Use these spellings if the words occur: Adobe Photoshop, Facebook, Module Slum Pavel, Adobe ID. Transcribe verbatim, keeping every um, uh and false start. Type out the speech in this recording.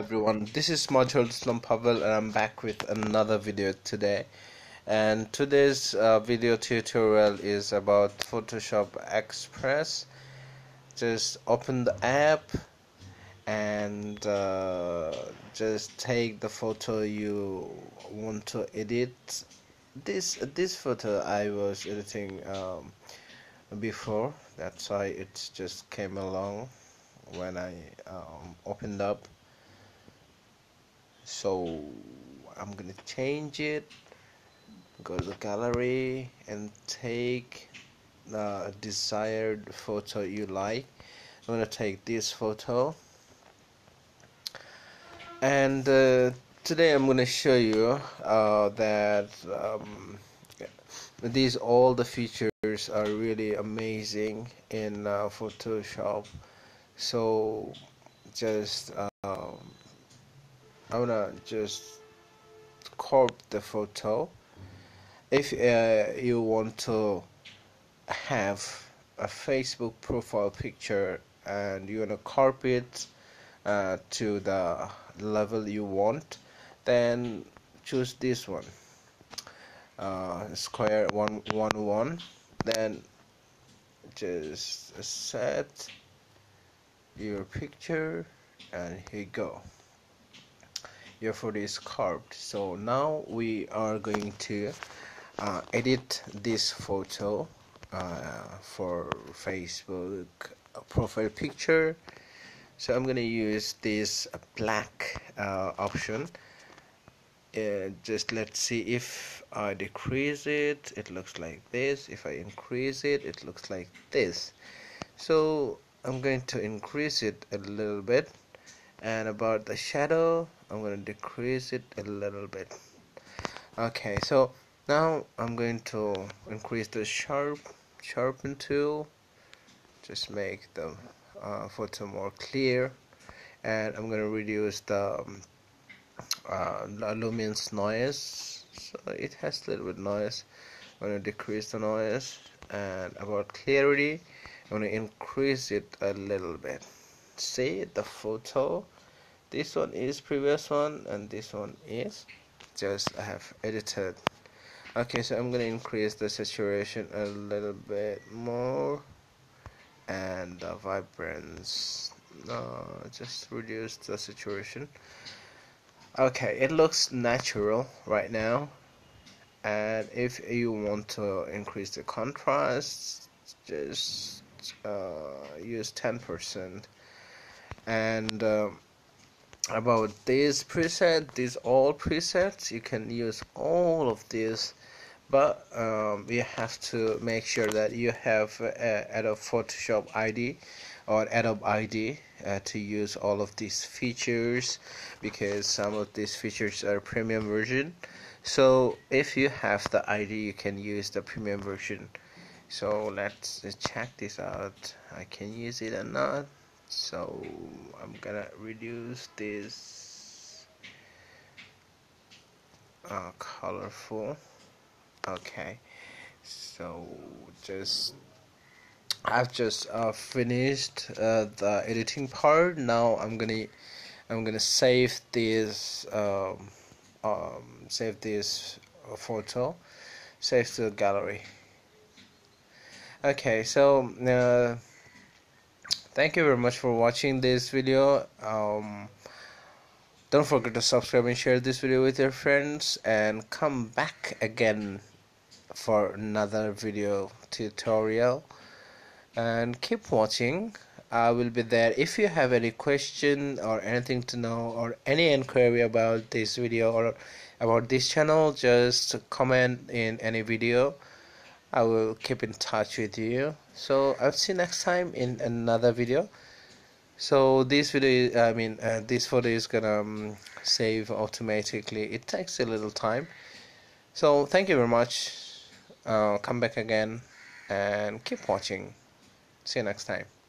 Everyone, this is Module Slum Pavel and I'm back with another video today. And today's uh, video tutorial is about Photoshop Express. Just open the app and uh, just take the photo you want to edit. This this photo I was editing um, before, that's why it just came along when I um, opened up. So I'm gonna change it, go to the gallery and take the desired photo you like. I'm gonna take this photo, and uh, today I'm gonna show you uh, that um, these all the features are really amazing in uh, Photoshop. So just um, I'm gonna just crop the photo. If uh, you want to have a Facebook profile picture and you wanna crop it uh, to the level you want, then choose this one, uh, square one one one. Then just set your picture, and here you go. Your photo is carved. So now we are going to uh, edit this photo uh, for Facebook profile picture. So I'm gonna use this black uh, option. Uh, just let's see, if I decrease it, it looks like this. If I increase it, it looks like this. So I'm going to increase it a little bit. And about the shadow, I'm going to decrease it a little bit. Okay, so now I'm going to increase the sharp sharpen tool, just make the uh, photo more clear, and I'm going to reduce the um, uh, luminance noise. So it has a little bit noise. I'm going to decrease the noise, and about clarity, I'm going to increase it a little bit. See the photo, this one is previous one and this one is just I have edited. Okay, so I'm gonna increase the saturation a little bit more and the vibrance, uh, just reduce the saturation. Okay, it looks natural right now, and if you want to increase the contrast, just uh, use ten percent. And uh, about this preset, these all presets, you can use all of these, but um, you have to make sure that you have uh, Adobe Photoshop I D or Adobe I D uh, to use all of these features, because some of these features are premium version. So if you have the I D, you can use the premium version. So let's check this out. I can use it or not. So I'm gonna reduce this uh, colorful. Okay, so just I've just uh, finished uh, the editing part. Now I'm gonna I'm gonna save this um, um, save this photo, save to the gallery. Okay, so uh, thank you very much for watching this video. Um, don't forget to subscribe and share this video with your friends, and come back again for another video tutorial, and keep watching. I will be there. If you have any question or anything to know or any inquiry about this video or about this channel, just comment in any video. I will keep in touch with you. So I'll see you next time in another video. So this video, I mean, uh, this photo is gonna um, save automatically. It takes a little time. So thank you very much. Uh, come back again and keep watching. See you next time.